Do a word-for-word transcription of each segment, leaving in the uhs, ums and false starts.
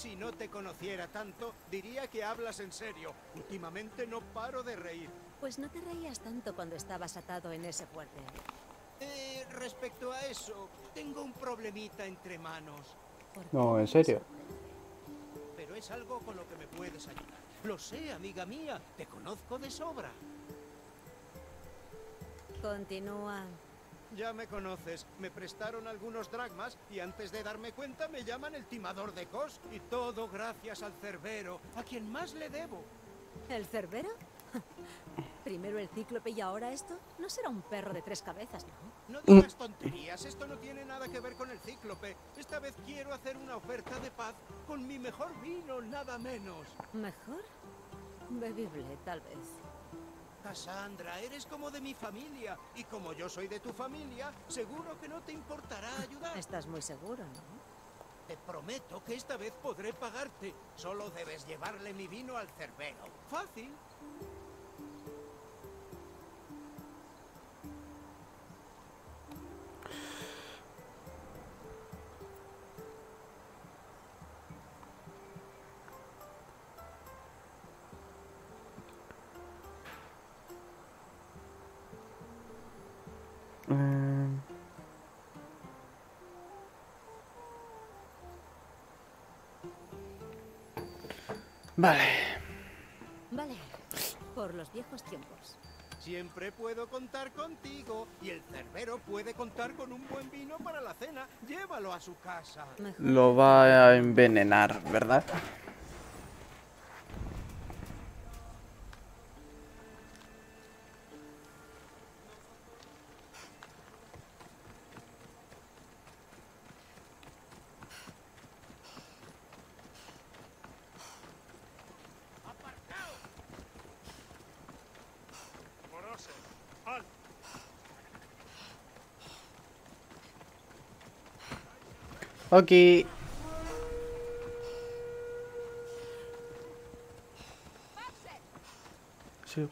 Si no te conociera tanto, diría que hablas en serio. Últimamente no paro de reír. Pues no te reías tanto cuando estabas atado en ese fuerte. Eh, respecto a eso, tengo un problemita entre manos. No, en serio. Pero es algo con lo que me puedes ayudar. Lo sé, amiga mía, te conozco de sobra. Continúa. Ya me conoces, me prestaron algunos dracmas y antes de darme cuenta me llaman el timador de Kos. Y todo gracias al Cerbero, a quien más le debo. ¿El Cerbero? Primero el Cíclope y ahora esto. No será un perro de tres cabezas, ¿no? No digas tonterías, esto no tiene nada que ver con el Cíclope. Esta vez quiero hacer una oferta de paz con mi mejor vino, nada menos. ¿Mejor? Bebible, tal vez. Kassandra, eres como de mi familia. Y como yo soy de tu familia, seguro que no te importará ayudar. Estás muy seguro, ¿no? Te prometo que esta vez podré pagarte. Solo debes llevarle mi vino al Cerbero. Fácil. Vale. Vale, por los viejos tiempos. Siempre puedo contar contigo y el Cerbero puede contar con un buen vino para la cena. Llévalo a su casa. Mejor. Lo va a envenenar, ¿verdad? Ok. Sí,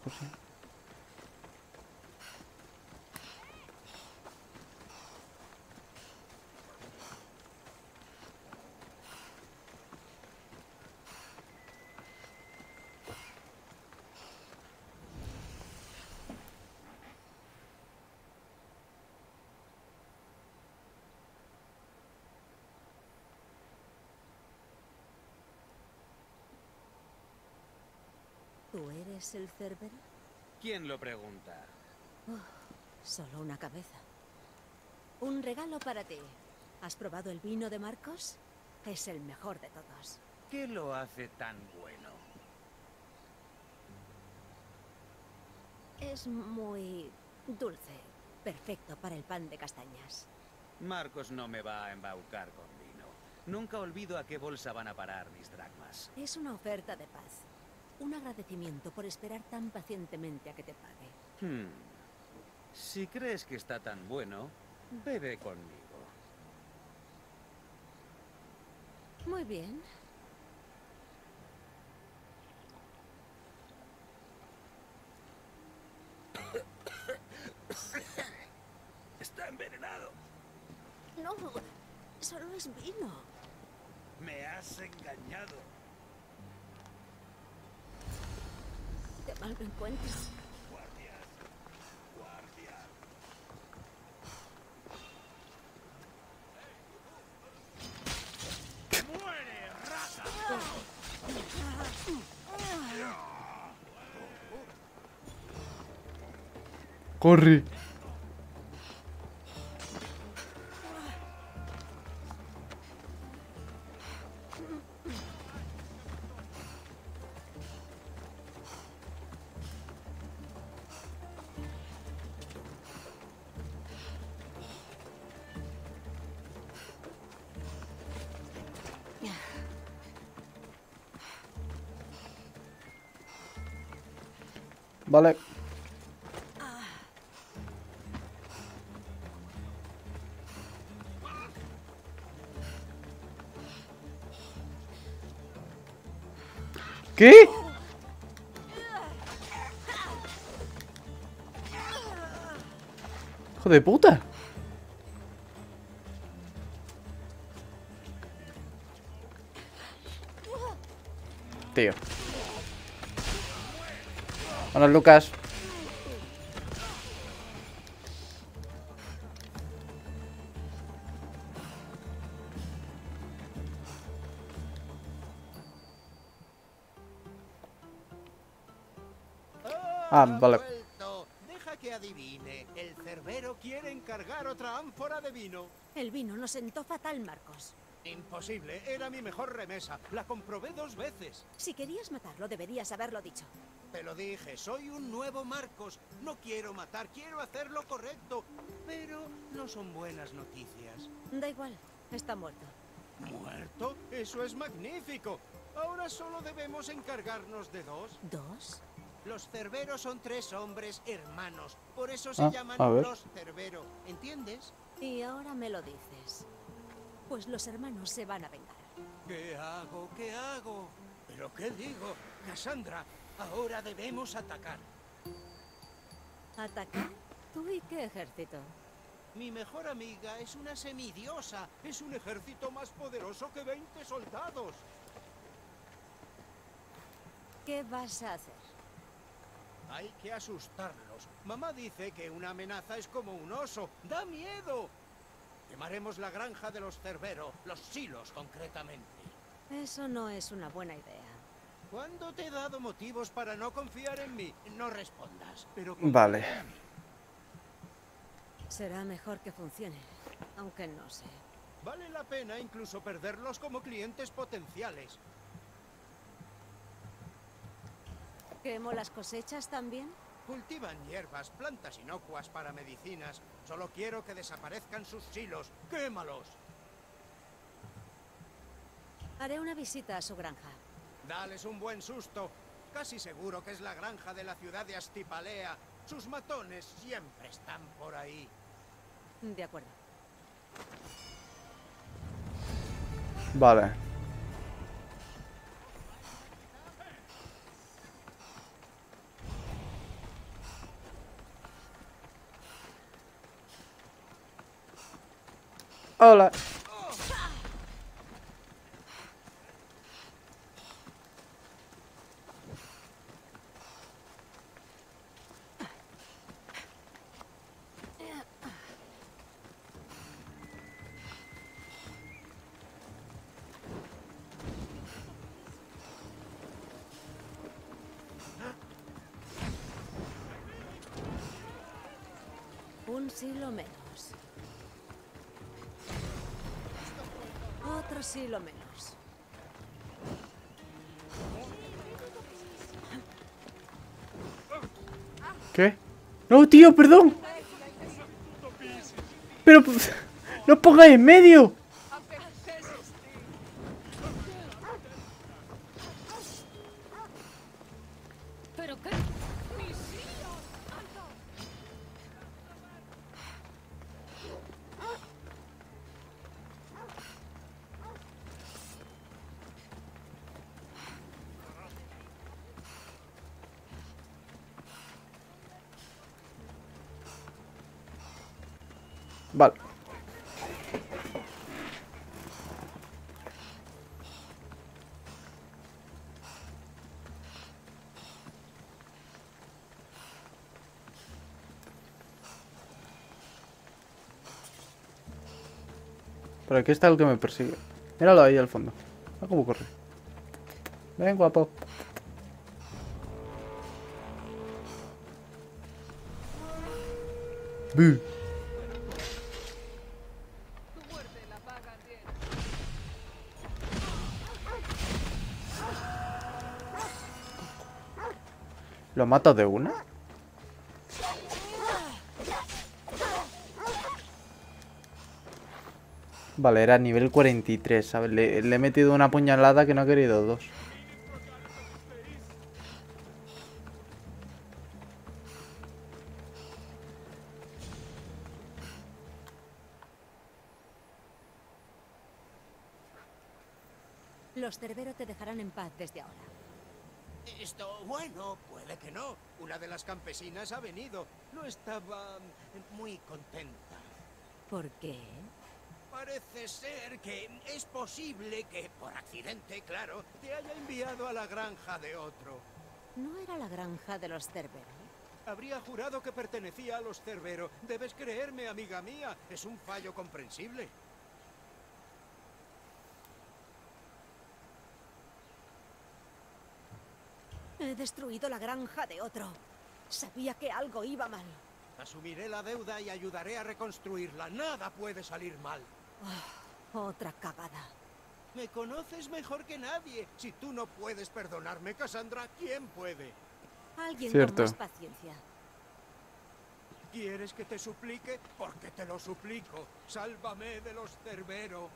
por sí. ¿Tú eres el Cerbero? ¿Quién lo pregunta? Uh, solo una cabeza. Un regalo para ti. ¿Has probado el vino de Markos? Es el mejor de todos. ¿Qué lo hace tan bueno? Es muy dulce. Perfecto para el pan de castañas. Markos no me va a embaucar con vino. Nunca olvido a qué bolsa van a parar mis dracmas. Es una oferta de paz. Un agradecimiento por esperar tan pacientemente a que te pague. Hmm. Si crees que está tan bueno, bebe conmigo. Muy bien. Está envenenado. No, solo es vino. Me has engañado. Mal me encuentro. Guardias, guardias. Hey, oh, oh. ¡Muere, rata! Corre. Vale. ¿Qué? Hijo de puta. tío. Bueno, Lucas. Ah, vale. Deja que adivine. El Cerbero quiere encargar otra ánfora de vino. El vino nos sentó fatal, Markos. Imposible, era mi mejor remesa. La comprobé dos veces. Si querías matarlo, deberías haberlo dicho. Te lo dije, soy un nuevo Markos. No quiero matar, quiero hacer lo correcto. Pero no son buenas noticias. Da igual, está muerto. ¿Muerto? Eso es magnífico. Ahora solo debemos encargarnos de dos. ¿Dos? Los Cerberos son tres hombres hermanos. Por eso se ah, llaman los Cerbero. ¿Entiendes? Y ahora me lo dices. Pues los hermanos se van a vengar. ¿Qué hago? ¿Qué hago? ¿Pero qué digo? Kassandra, ahora debemos atacar. ¿Atacar? ¿Tú y qué ejército? Mi mejor amiga es una semidiosa. Es un ejército más poderoso que veinte soldados. ¿Qué vas a hacer? Hay que asustarlos. Mamá dice que una amenaza es como un oso. ¡Da miedo! Quemaremos la granja de los Cerbero, los silos concretamente. Eso no es una buena idea. ¿Cuándo te he dado motivos para no confiar en mí? No respondas, pero... Vale. Será mejor que funcione, aunque no sé. Vale la pena incluso perderlos como clientes potenciales. ¿Quemo las cosechas también? Cultivan hierbas, plantas inocuas para medicinas. Solo quiero que desaparezcan sus silos. ¡Quémalos! Haré una visita a su granja. Dales un buen susto. Casi seguro que es la granja de la ciudad de Astipalea. Sus matones siempre están por ahí. De acuerdo. Vale. Hola. Un silo menos. Otro silo menos. ¿Qué? No, tío, perdón. Pero no pongáis en medio. Vale. Pero aquí está el que me persigue. Míralo ahí al fondo. Mira cómo corre. Ven, guapo. ¡Buh! ¿Lo mato de una? Vale, era nivel cuarenta y tres, ¿sabes? Le, le he metido una puñalada que no ha querido dos. Los Cerberos te dejarán en paz desde ahora. Esto, bueno, puede que no. Una de las campesinas ha venido. No estaba muy contenta. ¿Por qué? Parece ser que es posible que, por accidente, claro, te haya enviado a la granja de otro. ¿No era la granja de los Cerbero? Habría jurado que pertenecía a los Cerbero. Debes creerme, amiga mía. Es un fallo comprensible. He destruido la granja de otro. Sabía que algo iba mal. Asumiré la deuda y ayudaré a reconstruirla. Nada puede salir mal. Oh, otra cagada. Me conoces mejor que nadie. Si tú no puedes perdonarme, Kassandra, ¿quién puede? Alguien con más paciencia. ¿Quieres que te suplique? Porque te lo suplico. Sálvame de los Cerbero.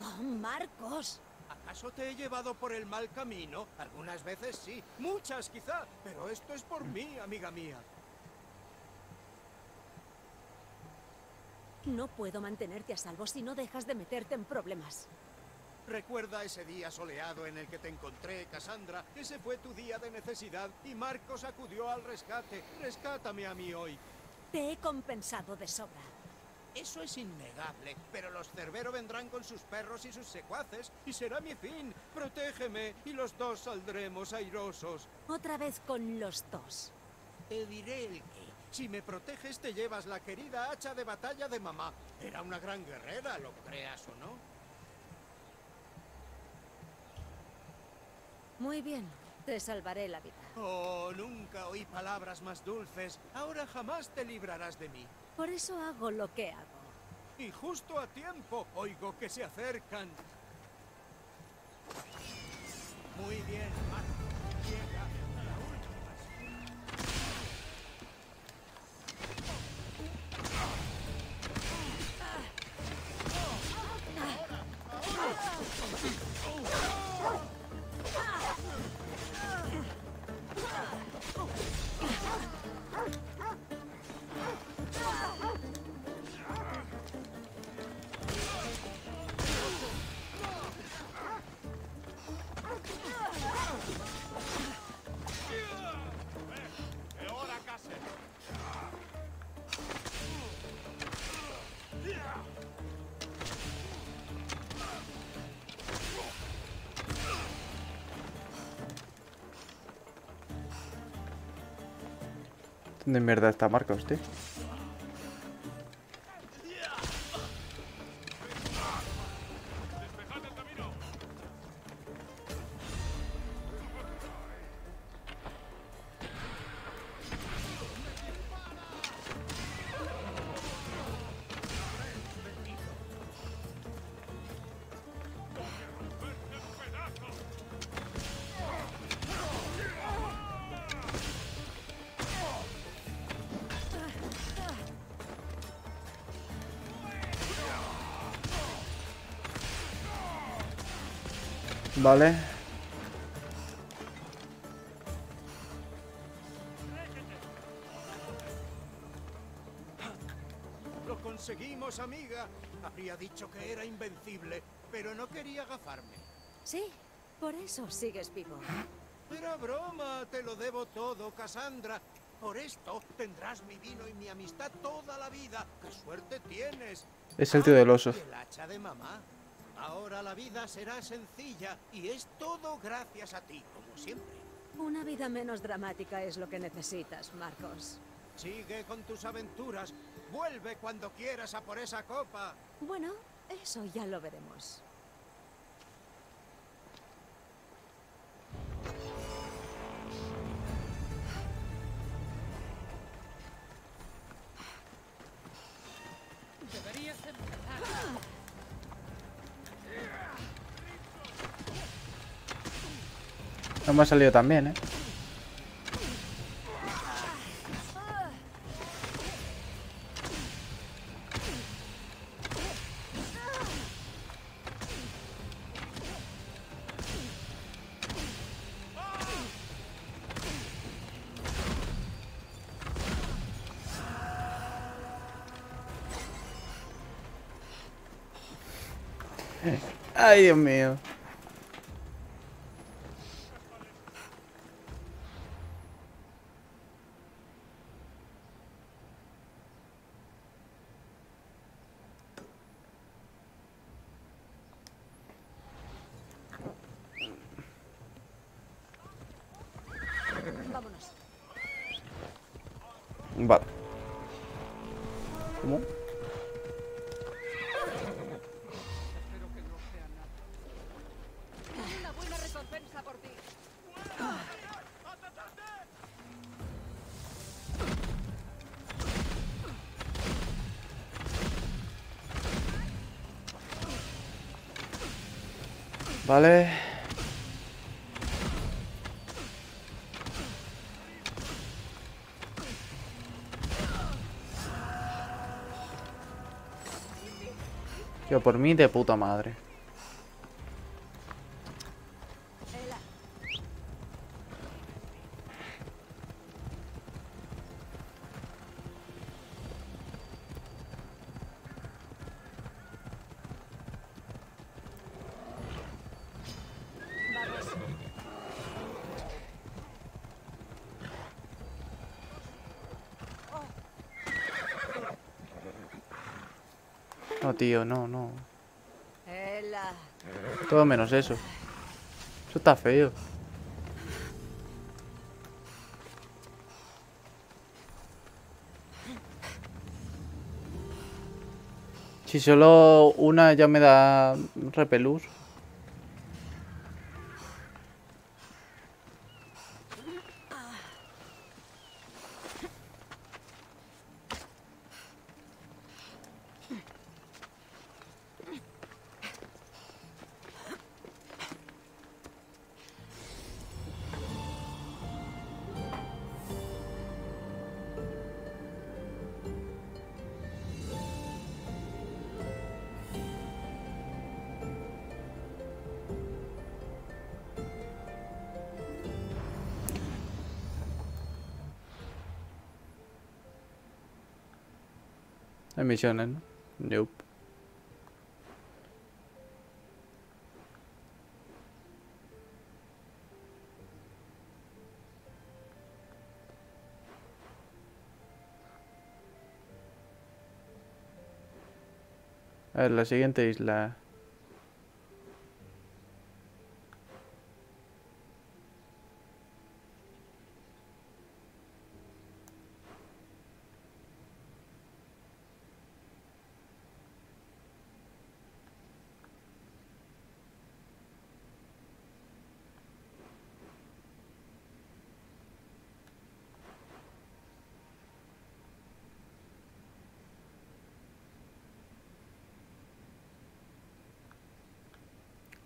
Oh, Markos. ¿Acaso te he llevado por el mal camino? Algunas veces sí, muchas quizá, pero esto es por mí, amiga mía. No puedo mantenerte a salvo si no dejas de meterte en problemas. Recuerda ese día soleado en el que te encontré, Kassandra. Ese fue tu día de necesidad y Markos acudió al rescate. Rescátame a mí hoy. Te he compensado de sobra. Eso es innegable, pero los Cerbero vendrán con sus perros y sus secuaces y será mi fin. Protégeme y los dos saldremos airosos. Otra vez con los dos. Te diré el qué. Si me proteges te llevas la querida hacha de batalla de mamá. Era una gran guerrera, lo creas o no. Muy bien, te salvaré la vida. Oh, nunca oí palabras más dulces. Ahora jamás te librarás de mí. Por eso hago lo que hago. Y justo a tiempo, oigo que se acercan. Muy bien, Markos. Llega la última. Ahora, ahora. ¿Dónde en verdad está Markos, tío? Vale. Lo conseguimos, amiga. Habría dicho que era invencible, pero no quería gafarme. Sí, por eso sigues vivo. Era broma, te lo debo todo, Kassandra. Por esto tendrás mi vino y mi amistad toda la vida. ¡Qué suerte tienes! Es el tío del oso. El hacha de mamá. Ahora la vida será sencilla y es todo gracias a ti, como siempre. Una vida menos dramática es lo que necesitas, Markos. Sigue con tus aventuras. Vuelve cuando quieras a por esa copa. Bueno, eso ya lo veremos. Deberías empezar. No me ha salido tan bien, ¿eh? Ay, Dios mío. Vale. ¿Cómo? Vale. Yo por mí de puta madre. No, tío, no, no. Todo menos eso. Eso está feo. Si solo una ya me da repelús. Hay misiones, ¿no? Nope. A ver, la siguiente isla.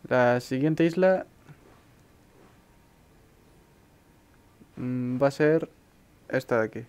La siguiente isla va a ser esta de aquí.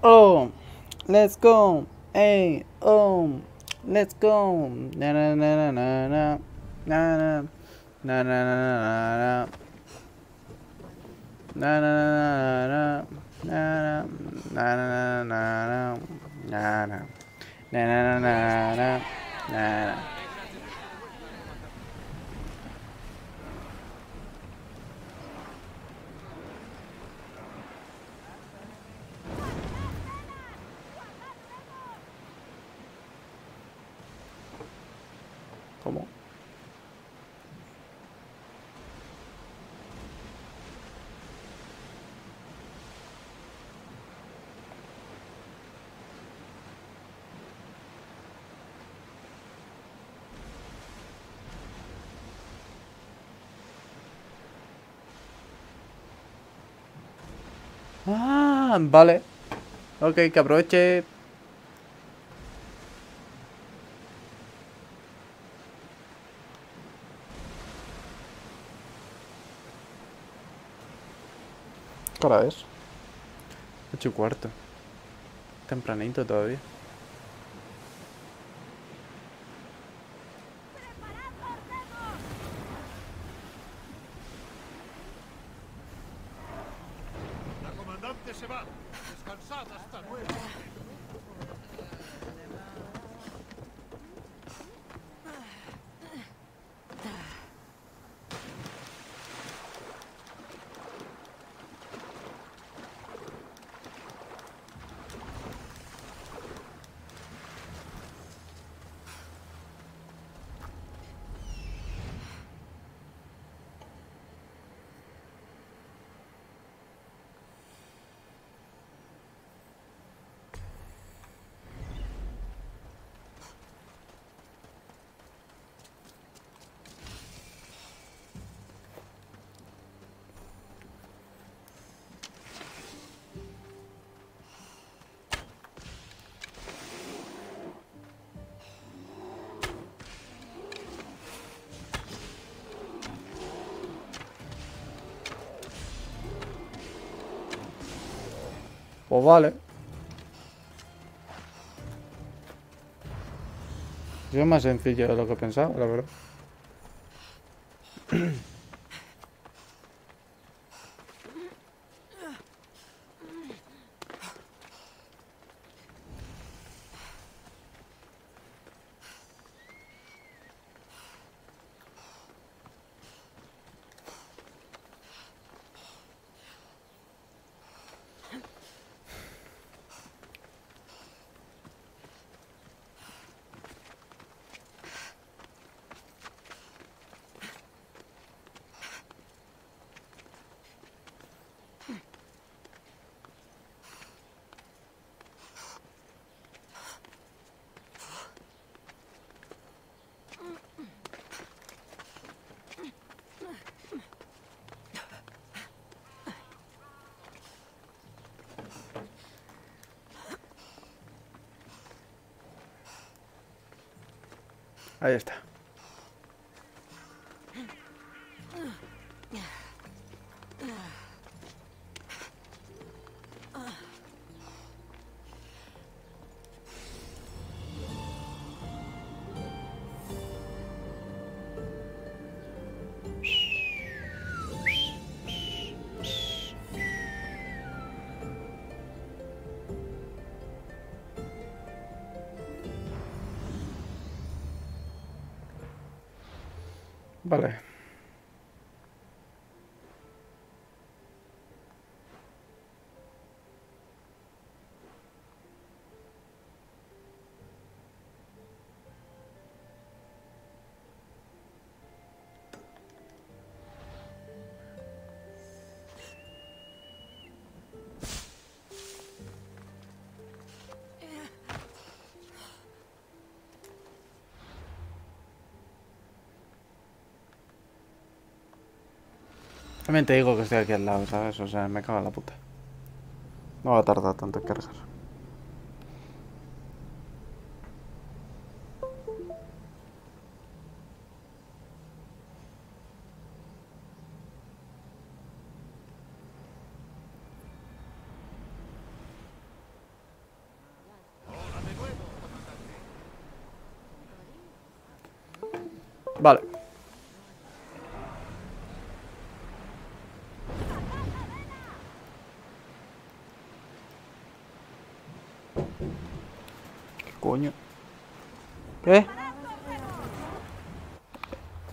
Oh, let's go. Hey, oh, let's go. Na na na na na na na na na na na na na na na na na na. ¿Cómo? Ah, vale. Ok, que aproveche. ¿Qué hora es? Ocho y cuarto. Tempranito todavía. Pues vale. Es más sencillo de lo que pensaba, la verdad. Ahí está. Vale. También te digo que estoy aquí al lado, ¿sabes? O sea, me cago en la puta. No va a tardar tanto en cargar. Vale. ¿Eh?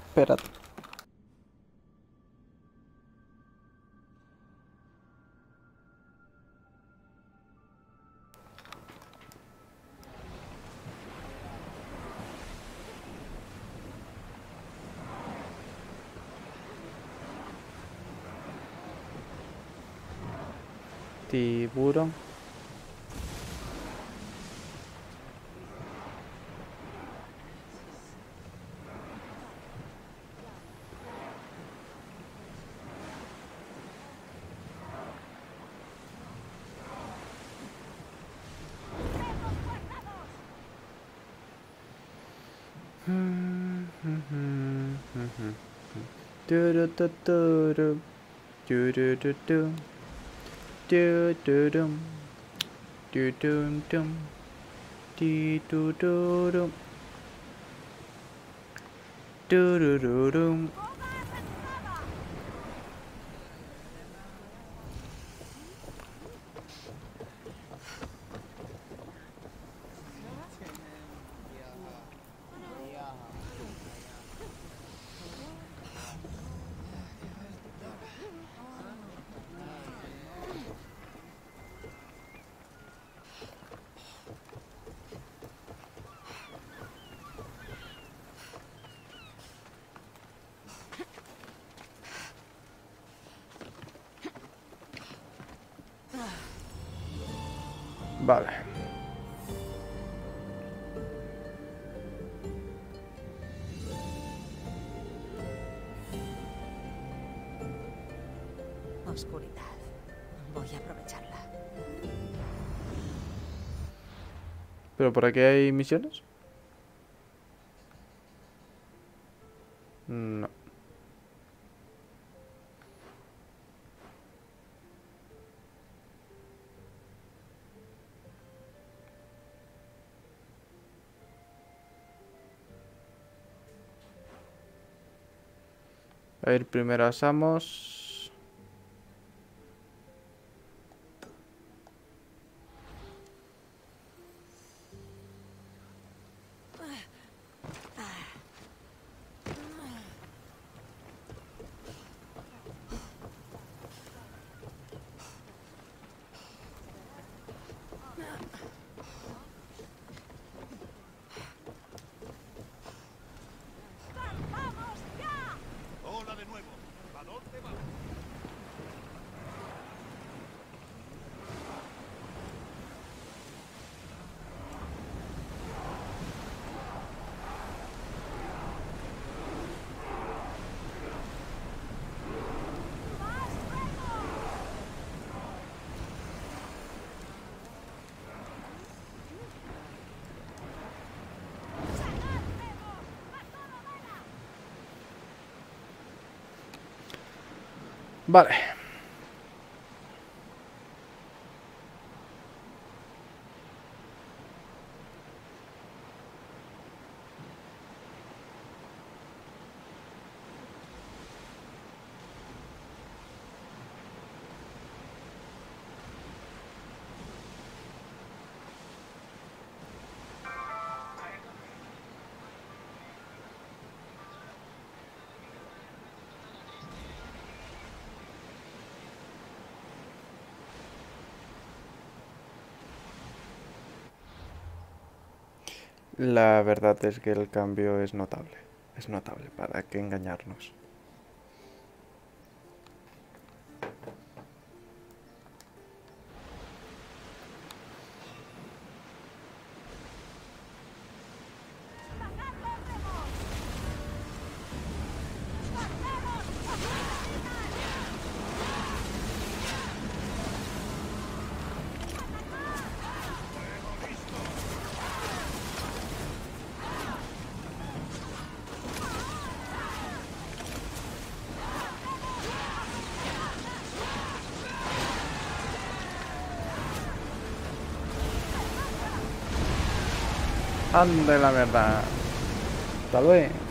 Espérate. Tiburón. Vale. Oscuridad. Voy a aprovecharla. ¿Pero por aquí hay misiones? No. A ir primero a Samos. Vale. La verdad es que el cambio es notable, es notable, ¿para qué engañarnos? Ande la verdad. Hasta luego.